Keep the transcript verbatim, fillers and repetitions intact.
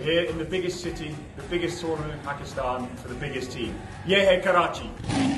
We're here in the biggest city, the biggest tournament in Pakistan for the biggest team. Yeh hai Karachi!